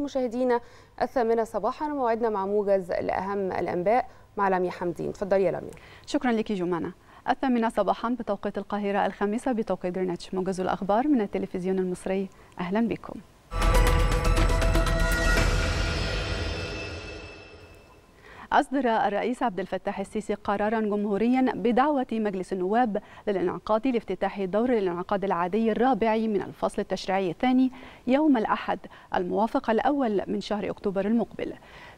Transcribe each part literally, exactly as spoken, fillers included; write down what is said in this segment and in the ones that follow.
مشاهدينا الثامنة صباحا موعدنا مع موجز لأهم الأنباء مع لمياء حمدين. تفضلي يا لمياء. شكرا لك جمانة. الثامنة صباحا بتوقيت القاهرة، الخامسة بتوقيت غرينتش، موجز الأخبار من التلفزيون المصري. أهلا بكم. أصدر الرئيس عبد الفتاح السيسي قرارا جمهوريا بدعوة مجلس النواب للانعقاد لافتتاح دور الانعقاد العادي الرابع من الفصل التشريعي الثاني يوم الأحد الموافق الأول من شهر أكتوبر المقبل.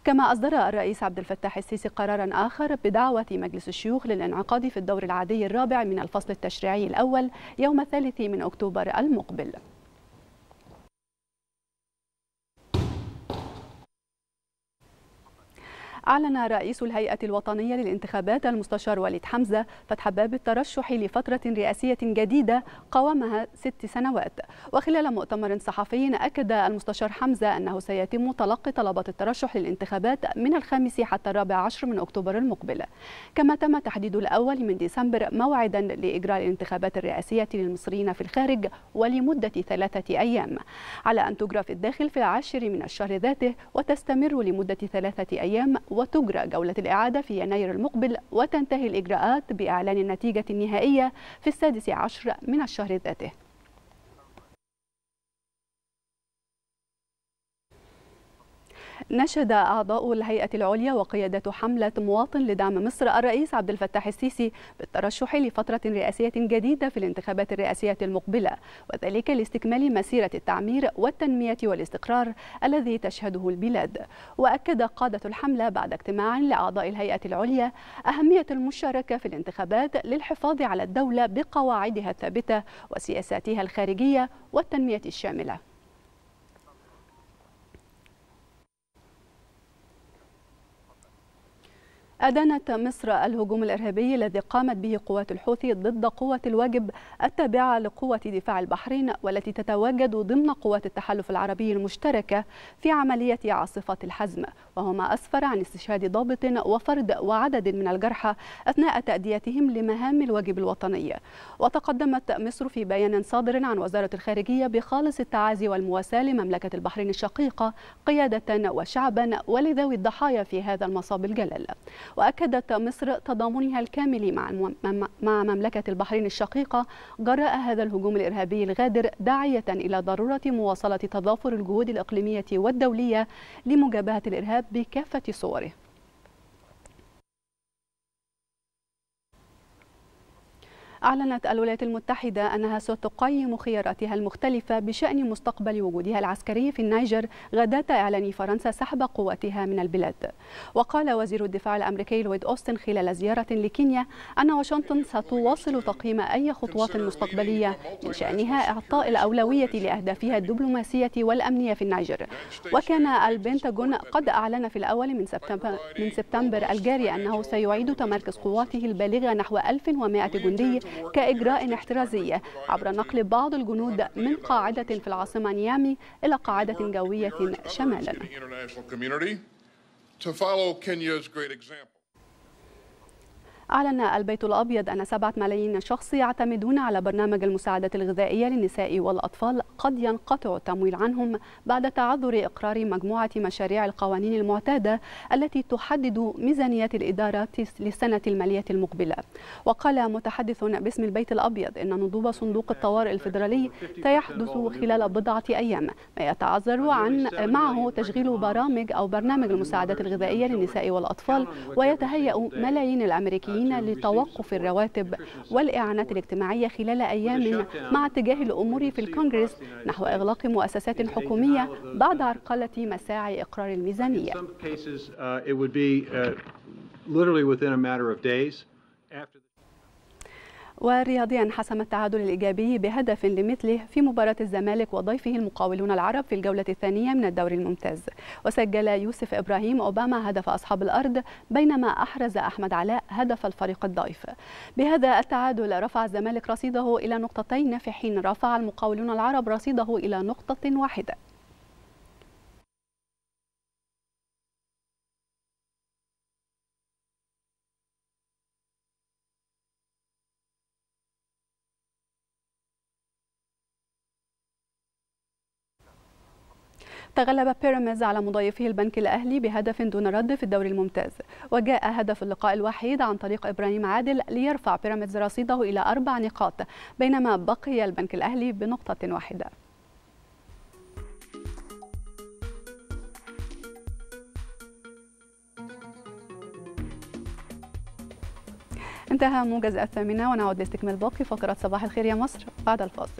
كما أصدر الرئيس عبد الفتاح السيسي قرارا آخر بدعوة مجلس الشيوخ للانعقاد في الدور العادي الرابع من الفصل التشريعي الأول يوم الثالث من أكتوبر المقبل. أعلن رئيس الهيئة الوطنية للانتخابات المستشار وليد حمزة فتح باب الترشح لفترة رئاسية جديدة قوامها ست سنوات. وخلال مؤتمر صحفي أكد المستشار حمزة أنه سيتم تلقي طلبات الترشح للانتخابات من الخامس حتى الرابع عشر من أكتوبر المقبل. كما تم تحديد الأول من ديسمبر موعدا لإجراء الانتخابات الرئاسية للمصريين في الخارج ولمدة ثلاثة أيام، على أن تجرى في الداخل في العاشر من الشهر ذاته وتستمر لمدة ثلاثة أيام، وتجرى جولة الإعادة في يناير المقبل وتنتهي الإجراءات بإعلان النتيجة النهائية في السادس عشر من الشهر ذاته. نشد أعضاء الهيئة العليا وقيادة حملة مواطن لدعم مصر الرئيس عبد الفتاح السيسي بالترشح لفترة رئاسية جديدة في الانتخابات الرئاسية المقبلة، وذلك لاستكمال مسيرة التعمير والتنمية والاستقرار الذي تشهده البلاد. وأكد قادة الحملة بعد اجتماع لأعضاء الهيئة العليا أهمية المشاركة في الانتخابات للحفاظ على الدولة بقواعدها الثابتة وسياساتها الخارجية والتنمية الشاملة. أدانت مصر الهجوم الإرهابي الذي قامت به قوات الحوثي ضد قوة الواجب التابعة لقوة دفاع البحرين والتي تتواجد ضمن قوات التحالف العربي المشتركة في عملية عاصفة الحزم، وهو ما أسفر عن استشهاد ضابط وفرد وعدد من الجرحى أثناء تأديتهم لمهام الواجب الوطني. وتقدمت مصر في بيان صادر عن وزارة الخارجية بخالص التعازي والمواساة لمملكة البحرين الشقيقة قيادة وشعبا ولذوي الضحايا في هذا المصاب الجلل. وأكدت مصر تضامنها الكامل مع مملكة البحرين الشقيقة جراء هذا الهجوم الإرهابي الغادر، داعية إلى ضرورة مواصلة تضافر الجهود الإقليمية والدولية لمجابهة الإرهاب بكافة صوره. أعلنت الولايات المتحدة أنها ستقيم خياراتها المختلفة بشأن مستقبل وجودها العسكري في النيجر غداة إعلان فرنسا سحب قواتها من البلاد. وقال وزير الدفاع الأمريكي لويد أوستن خلال زيارة لكينيا أن واشنطن ستواصل تقييم أي خطوات مستقبلية من شأنها إعطاء الأولوية لأهدافها الدبلوماسية والأمنية في النيجر. وكان البنتاجون قد أعلن في الأول من سبتمبر من سبتمبر الجاري أنه سيعيد تمركز قواته البالغة نحو ألف ومئة جندي كإجراء احترازي عبر نقل بعض الجنود من قاعدة في العاصمة نيامي إلى قاعدة جوية شمالا. أعلن البيت الأبيض أن سبعة ملايين شخص يعتمدون على برنامج المساعدات الغذائية للنساء والأطفال قد ينقطع التمويل عنهم بعد تعذر إقرار مجموعة مشاريع القوانين المعتادة التي تحدد ميزانية الإدارة للسنة المالية المقبلة. وقال متحدث باسم البيت الأبيض أن نضوب صندوق الطوارئ الفيدرالي سيحدث خلال بضعة أيام، ما يتعذر عن معه تشغيل برامج أو برنامج المساعدات الغذائية للنساء والأطفال، ويتهيأ ملايين الأمريكيين لتوقف الرواتب والإعانات الاجتماعية خلال أيام مع اتجاه الأمور في الكونغرس نحو إغلاق مؤسسات حكومية بعد عرقلة مساعي إقرار الميزانية. ورياضيا حسم التعادل الإيجابي بهدف لمثله في مباراة الزمالك وضيفه المقاولون العرب في الجولة الثانية من الدوري الممتاز. وسجل يوسف إبراهيم أوباما هدف أصحاب الأرض، بينما أحرز أحمد علاء هدف الفريق الضيف. بهذا التعادل رفع الزمالك رصيده إلى نقطتين، في حين رفع المقاولون العرب رصيده إلى نقطة واحدة. تغلب بيراميدز على مضيفه البنك الأهلي بهدف دون رد في الدوري الممتاز، وجاء هدف اللقاء الوحيد عن طريق ابراهيم عادل ليرفع بيراميدز رصيده إلى أربع نقاط، بينما بقي البنك الأهلي بنقطة واحدة. انتهى موجز الثامنة، ونعود لاستكمال باقي فقرات صباح الخير يا مصر بعد الفاصل.